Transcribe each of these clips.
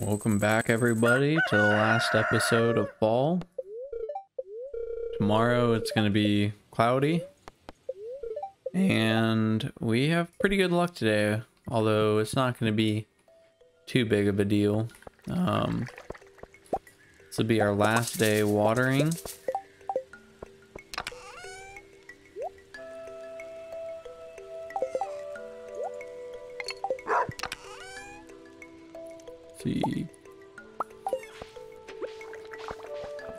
Welcome back, everybody, to the last episode of Fall. Tomorrow it's going to be cloudy, and we have pretty good luck today, although it's not going to be too big of a deal. This will be our last day watering. See,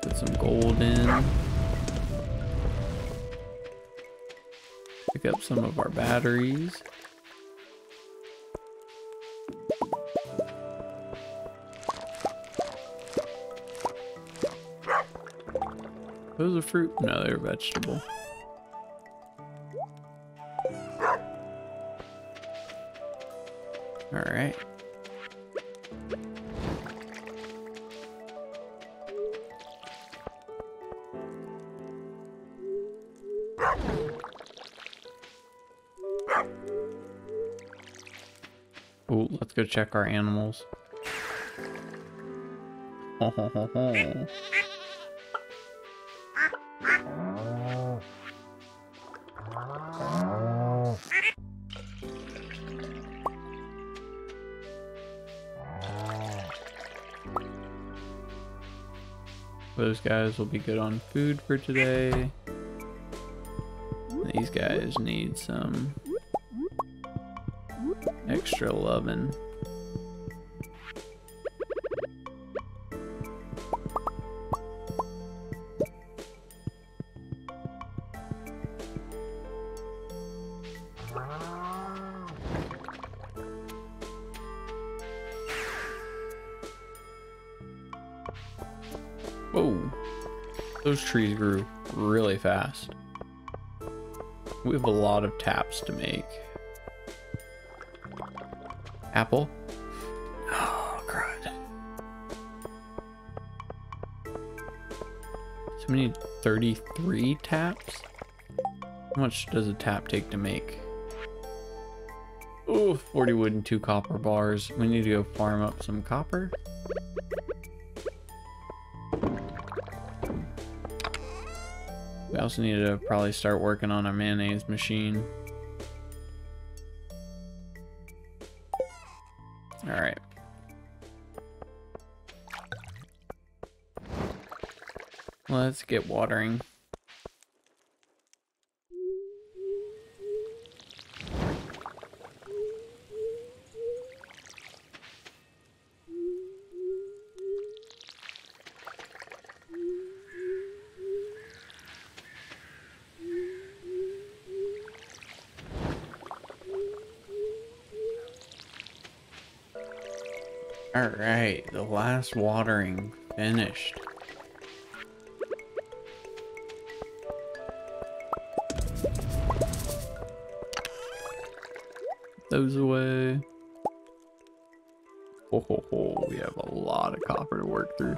put some gold in, pick up some of our batteries. Those are fruit? No, they're vegetable. All right. Oh, let's go check our animals. Those guys will be good on food for today. These guys need some extra loving. Whoa, those trees grew really fast. We have a lot of taps to make. Apple. Oh, crud. So we need 33 taps? How much does a tap take to make? Oh, 40 wood and 2 copper bars. We need to go farm up some copper. We also need to probably start working on our mayonnaise machine. All right. Let's get watering. All right, the last watering finished. Those away. Ho ho ho, we have a lot of copper to work through.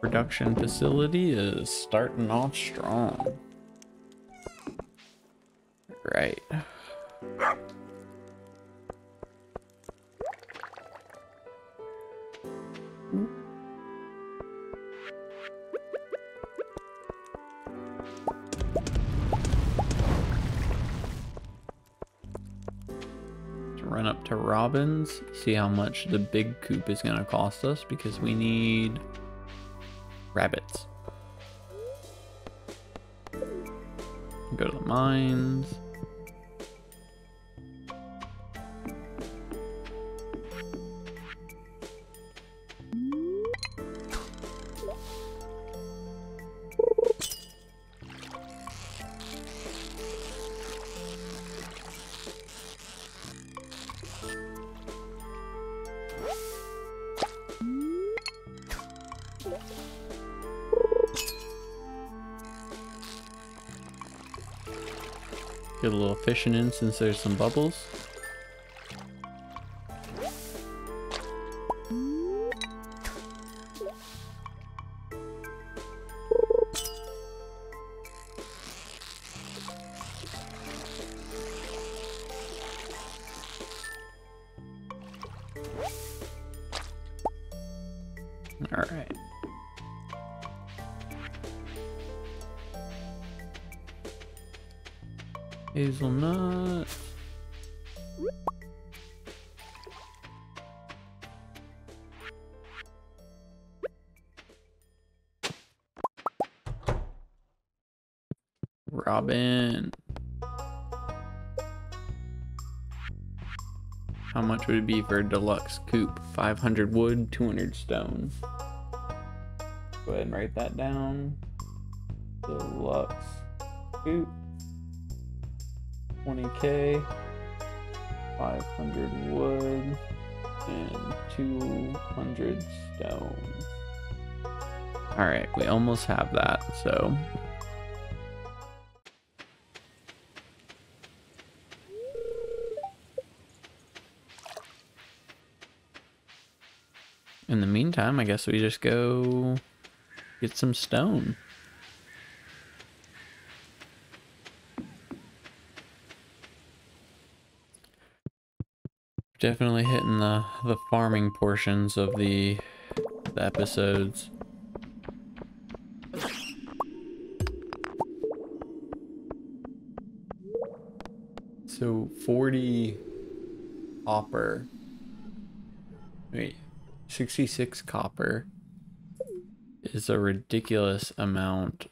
Production facility is starting off strong. Right. Let's run up to Robbins, see how much the big coop is going to cost us, because we need rabbits. Go to the mines. Get a little fishing in since there's some bubbles. Hazelnut. Robin. How much would it be for a deluxe coupe? 500 wood, 200 stone. Go ahead and write that down. Deluxe coupe. 20k. 500 wood. And 200 stone. Alright, we almost have that, so... in the meantime, I guess we just go get some stone. Definitely hitting the farming portions of the episodes. So 40 copper. Wait. 66 copper is a ridiculous amount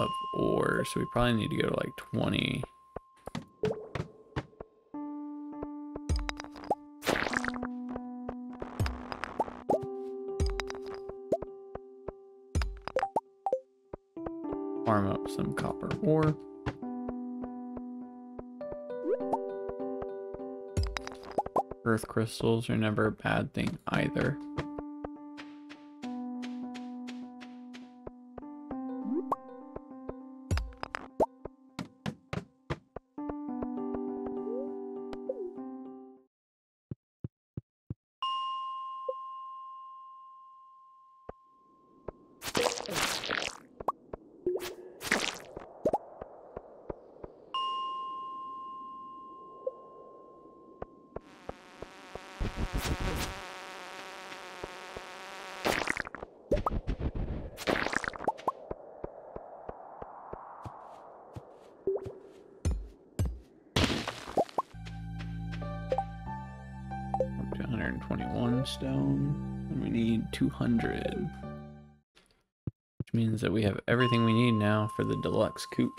of ore, so we probably need to go to like 20. Farm up some copper ore. Earth crystals are never a bad thing either. Which means that we have everything we need now for the deluxe coupe.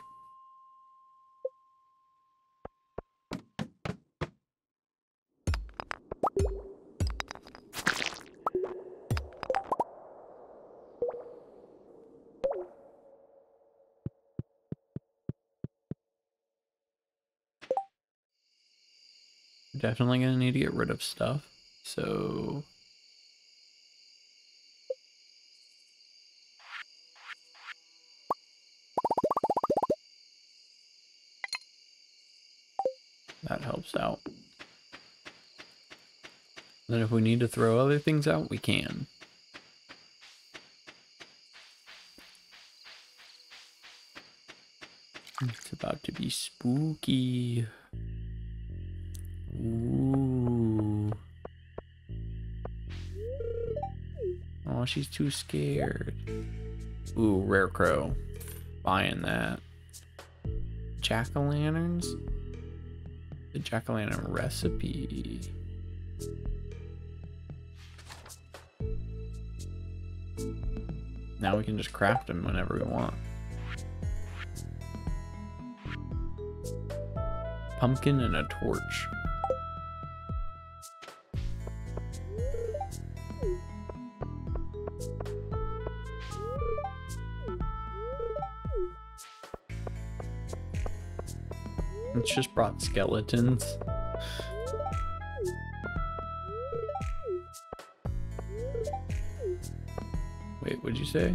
We're definitely going to need to get rid of stuff, so... that helps out. Then if we need to throw other things out, we can. It's about to be spooky. Ooh. Oh, she's too scared. Ooh, rare crow. Buying that. Jack-o'-lanterns? The jack-o'-lantern recipe. Now we can just craft them whenever we want. Pumpkin and a torch. It's just brought skeletons. Wait, what'd you say?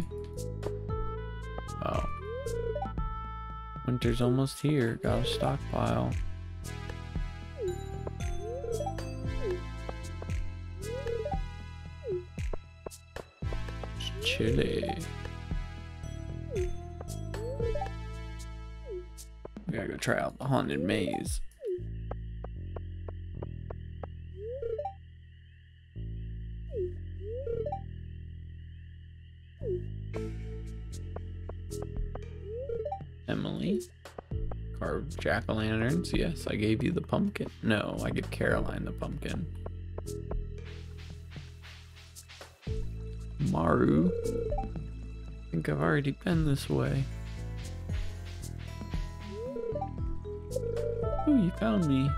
Oh. Winter's almost here. Gotta stockpile. It's chilly. We gotta go try out the haunted maze. Emily, Or jack-o'-lanterns. Yes, I gave you the pumpkin. No, I gave Caroline the pumpkin. Maru. I think I've already been this way. Ooh, you found me.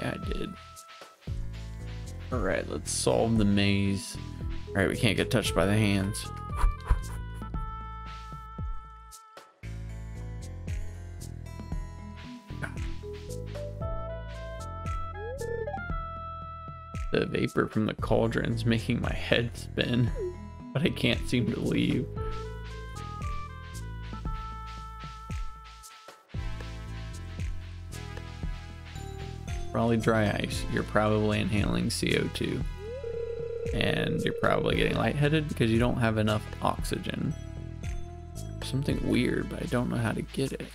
Yeah, I did. Alright, let's solve the maze. Alright, we can't get touched by the hands. The vapor from the cauldron's making my head spin, but I can't seem to leave. Probably dry ice. You're probably inhaling CO2. And you're probably getting lightheaded because you don't have enough oxygen. Something weird, but I don't know how to get it.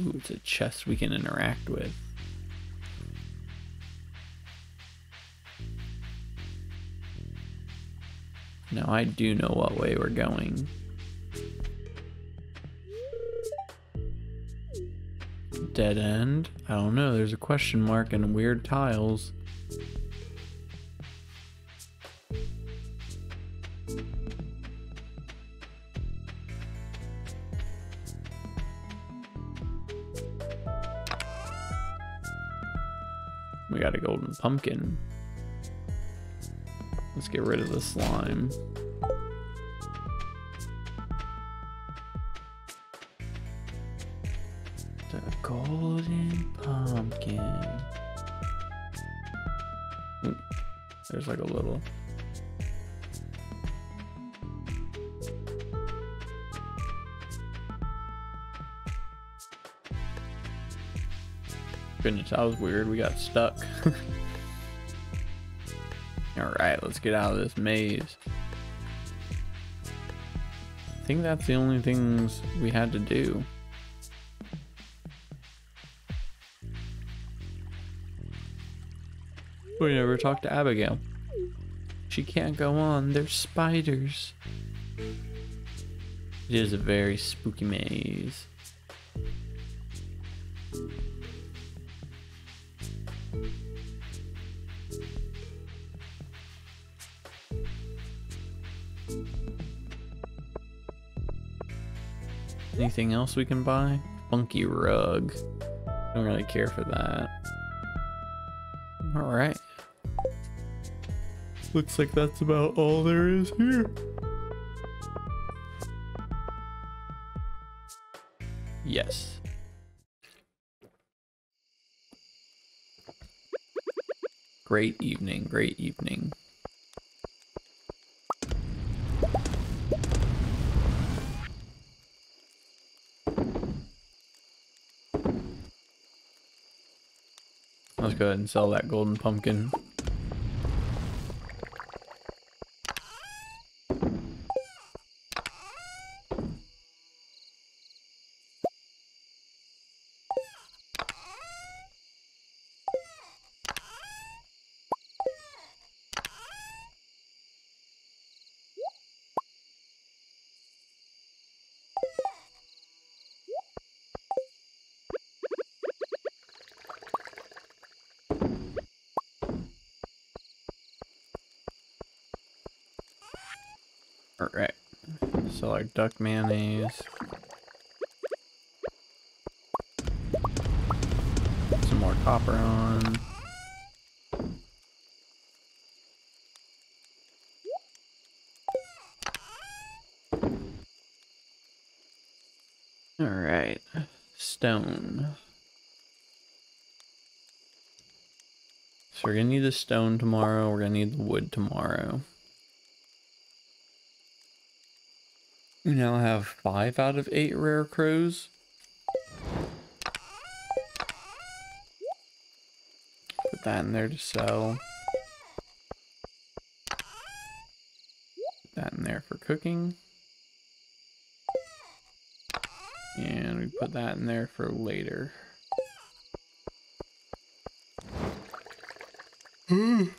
Ooh, it's a chest we can interact with. Now I do know what way we're going. Dead end? I don't know, there's a question mark and weird tiles. We got a golden pumpkin. Let's get rid of the slime. The golden pumpkin. Ooh, there's like a little. Goodness, that was weird. We got stuck. All right, let's get out of this maze. I think that's the only things we had to do. We never talked to Abigail. She can't go on. There's spiders. It is a very spooky maze. Anything else we can buy? Funky rug. I don't really care for that. Alright. Looks like that's about all there is here. Yes. Great evening, great evening. Go ahead and sell that golden pumpkin. Alright, sell our duck mayonnaise. Put some more copper on. Alright, stone. So we're gonna need the stone tomorrow, we're gonna need the wood tomorrow. We now have 5 out of 8 rare crows. Put that in there to sell. Put that in there for cooking. And we put that in there for later. I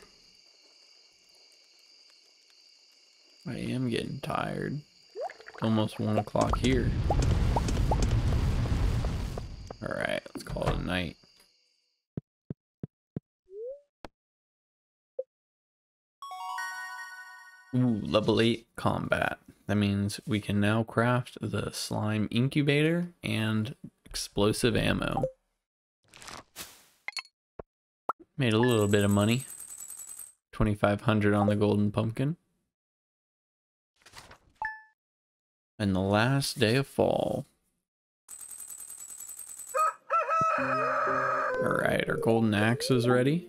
am getting tired. Almost 1 o'clock here. night. Ooh, level 8 combat. That means we can now craft the slime incubator and explosive ammo. Made a little bit of money. 2,500 on the golden pumpkin. And the last day of fall. Alright, our golden axe is ready.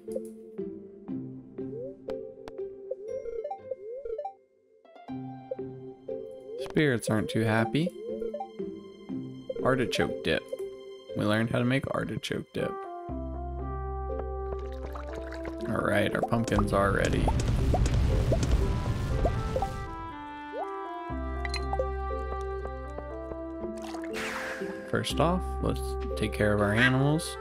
Spirits aren't too happy. Artichoke dip. We learned how to make artichoke dip. Alright, our pumpkins are ready. First off, let's take care of our animals.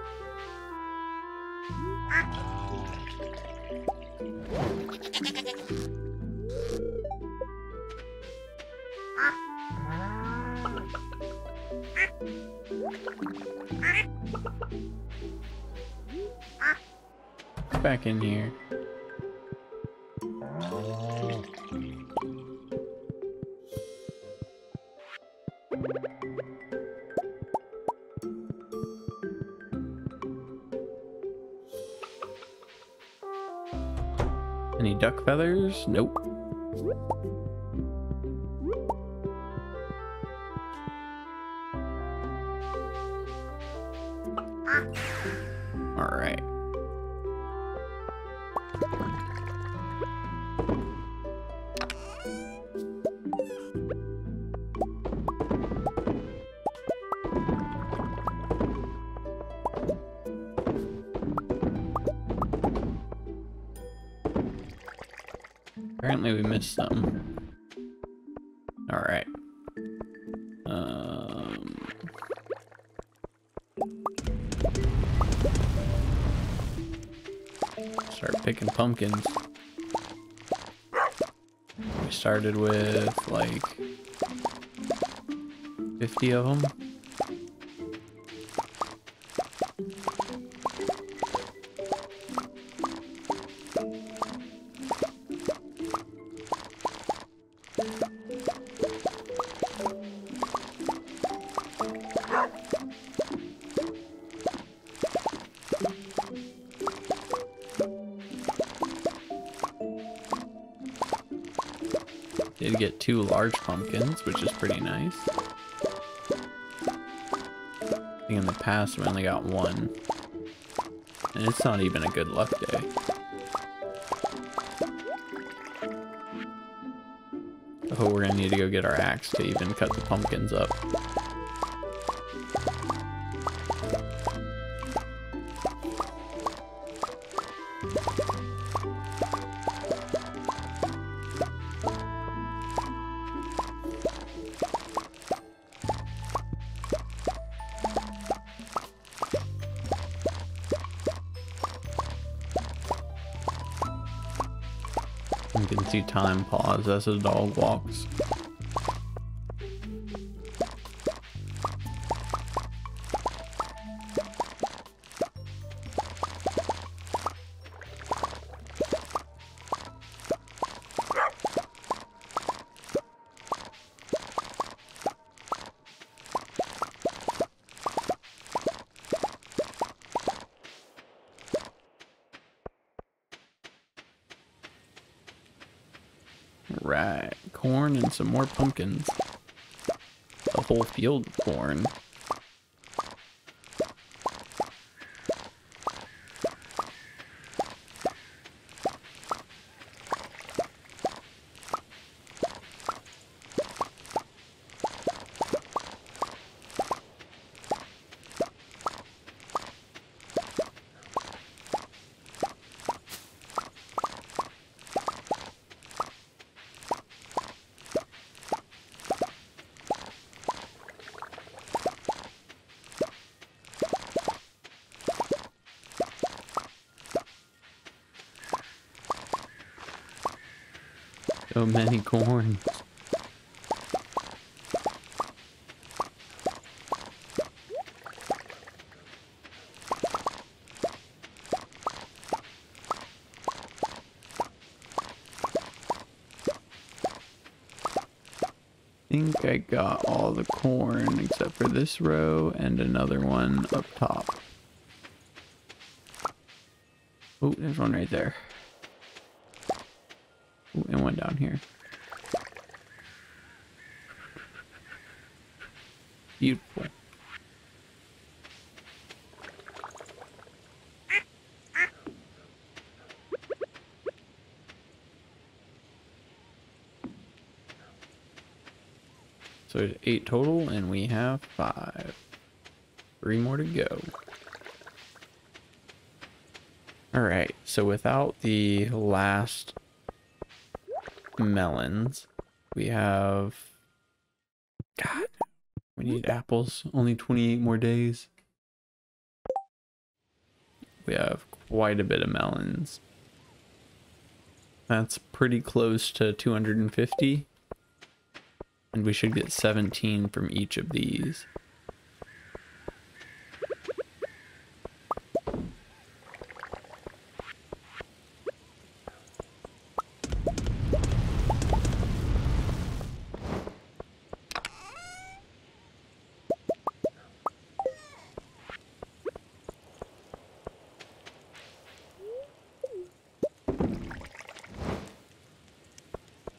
Back in here. Any duck feathers? Nope. Alright. Apparently we missed some. Alright. Start picking pumpkins. We started with like 50 of them. Did get 2 large pumpkins, which is pretty nice. I think in the past we only got 1. And it's not even a good luck day. Oh, we're gonna need to go get our axe to even cut the pumpkins up. You can see time pause as the dog walks. Right, corn and some more pumpkins. A whole field of corn. So many corn. think I got all the corn except for this row and another one up top. Oh, there's one right there. Ooh, and one down here. Beautiful. So there's 8 total, and we have 5. 3 more to go. Alright, so without the last melons, we have... God, we need apples. Only 28 more days. We have quite a bit of melons. That's pretty close to 250. And we should get 17 from each of these.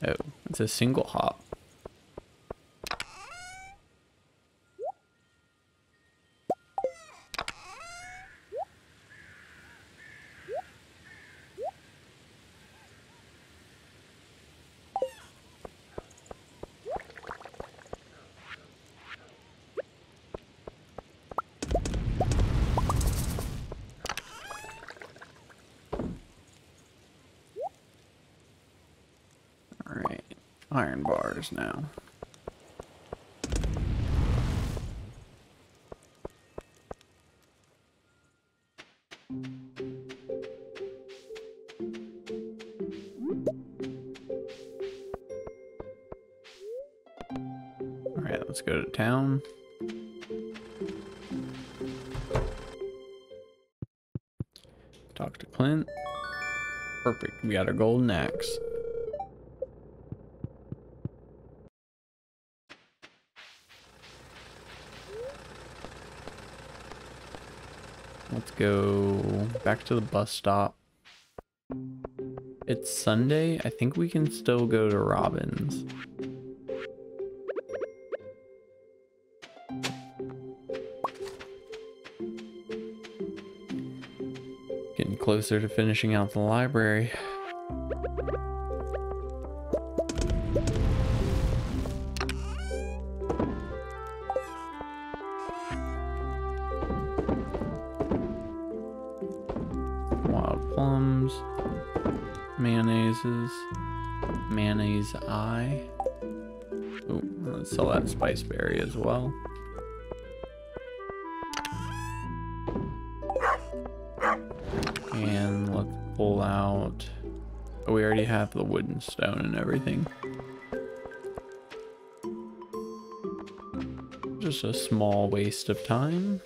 Oh, it's a single hop. Iron bars now. All right, let's go to town. Talk to Clint. Perfect, we got our golden axe. Let's go back to the bus stop. It's Sunday. I think we can still go to Robin's. Getting closer to finishing out the library. Mayonnaise eye. Oh, let's sell that spice berry as well. And let's pull out... Oh, we already have the wood and stone and everything. Just a small waste of time.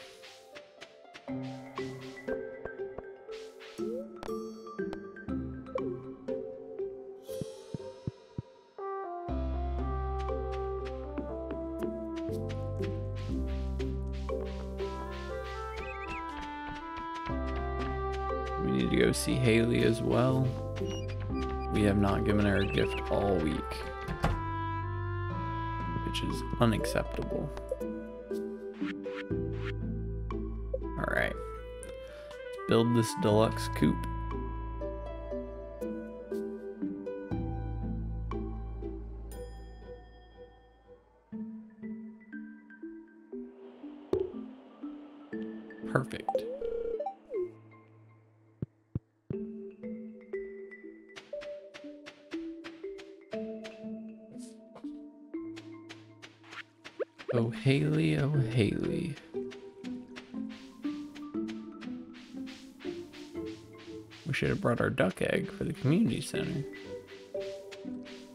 See Haley as well. We have not given her a gift all week, which is unacceptable. All right, let's build this deluxe coupe. Perfect. Oh, Haley, oh, Haley. We should have brought our duck egg for the community center.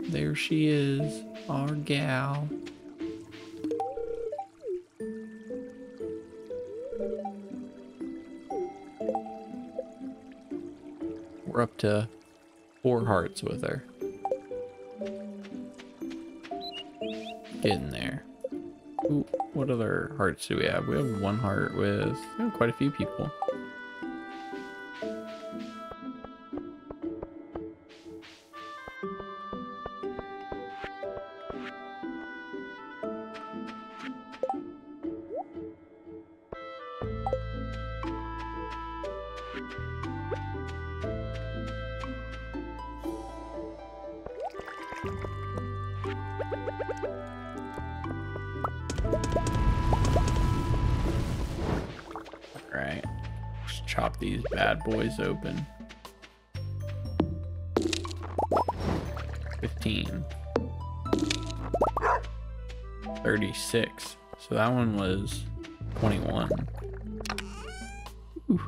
There she is, our gal. We're up to 4 hearts with her. Getting there. Ooh, what other hearts do we have? We have one heart with quite a few people. Alright, let's chop these bad boys open. 15. 36. So that one was 21. Ooh.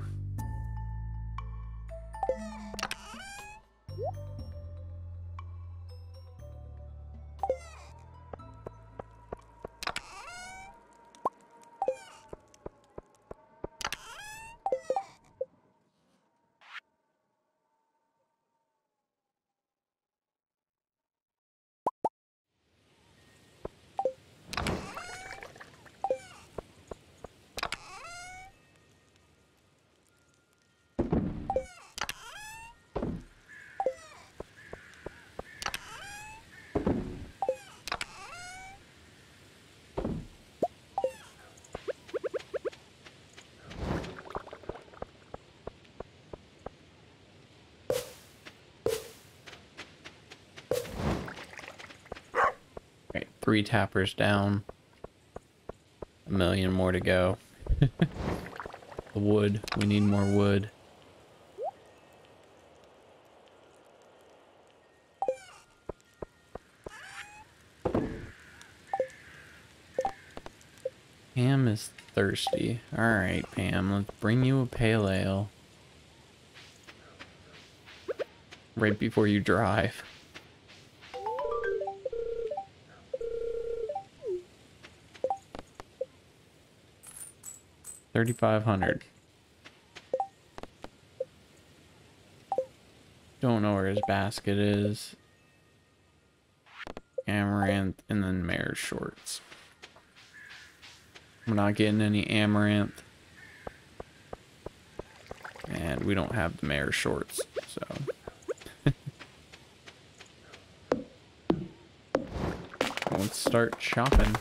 Three tappers down. A million more to go. The wood. We need more wood. Pam is thirsty. Alright, Pam. Let's bring you a pale ale. Right before you drive. $3,500. Don't know where his basket is. Amaranth and then Mayor's shorts. We're not getting any amaranth. And we don't have the Mayor's shorts, so. Let's start shopping.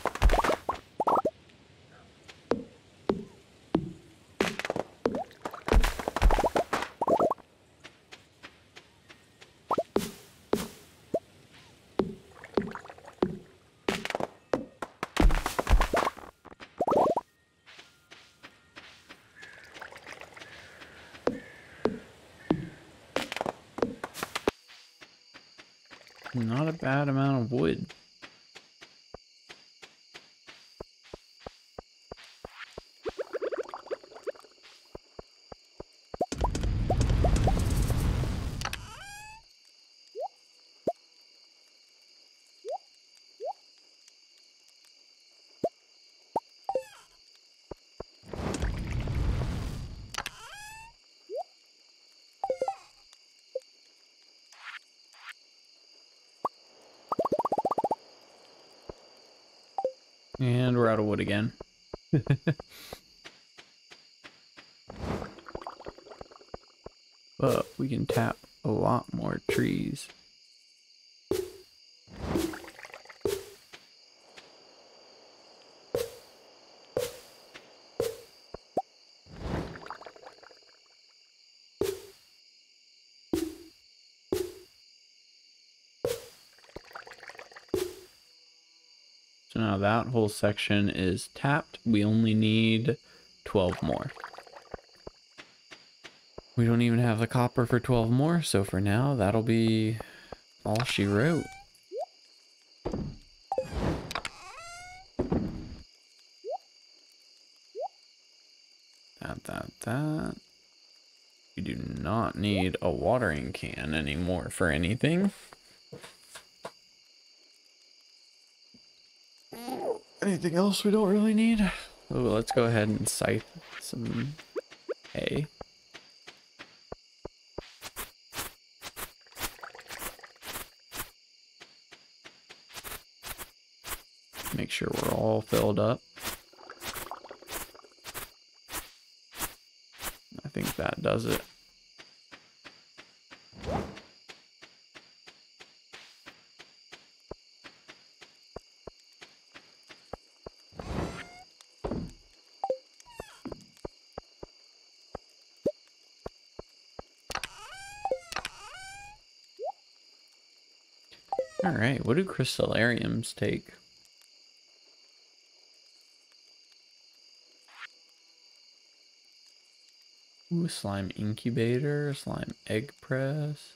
Not a bad amount of wood. And we're out of wood again. But we can tap a lot more trees. So now that whole section is tapped. We only need 12 more. We don't even have the copper for 12 more, so for now, that'll be all she wrote. That. We do not need a watering can anymore for anything. Anything else we don't really need? Oh, let's go ahead and scythe some hay. Make sure we're all filled up. I think that does it. Alright, what do crystallariums take? Ooh, slime incubator, slime egg press.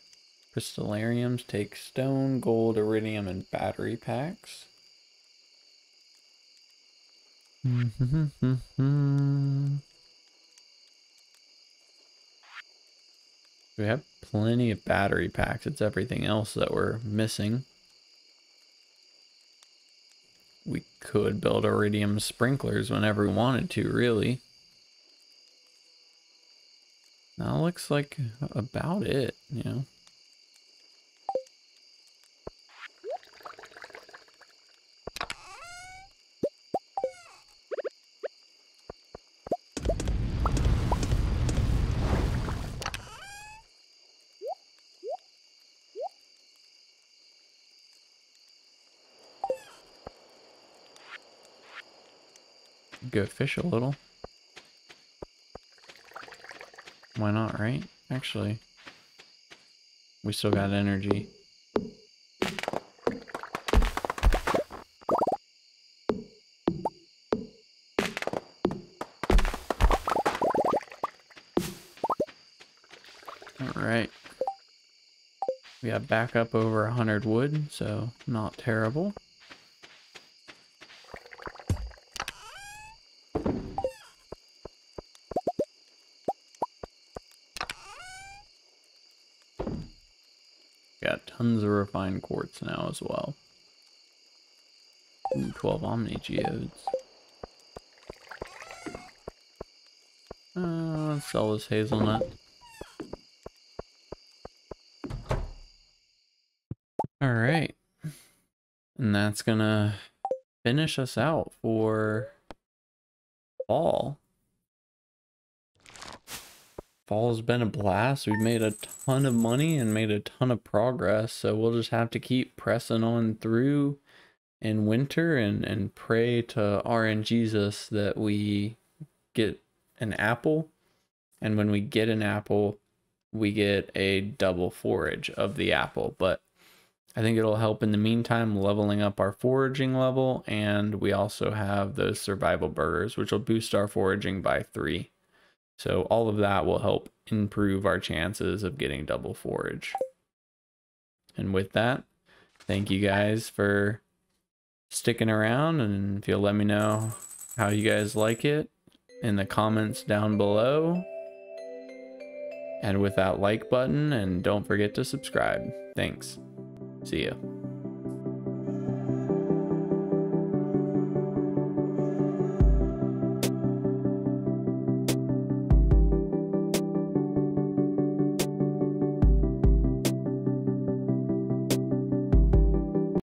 Crystallariums take stone, gold, iridium, and battery packs. We have plenty of battery packs. It's everything else that we're missing. We could build iridium sprinklers whenever we wanted to, really. That looks like about it, you know. Go fish a little. Why not, right? Actually, we still got energy. Alright. We got back up over 100 wood, so not terrible. Tons of refined quartz now as well. Ooh, 12 omni geodes. Let's sell this hazelnut. Alright. And that's gonna finish us out for fall. Fall's been a blast. We've made a ton of money and made a ton of progress, so we'll just have to keep pressing on through in winter and pray to RNGesus that we get an apple, and when we get an apple, we get a double forage of the apple. But I think it'll help in the meantime leveling up our foraging level, and we also have those survival burgers, which will boost our foraging by 3. So all of that will help improve our chances of getting double forage. And with that, thank you guys for sticking around, and if you'll let me know how you guys like it in the comments down below. And with that like button, and don't forget to subscribe. Thanks. See ya.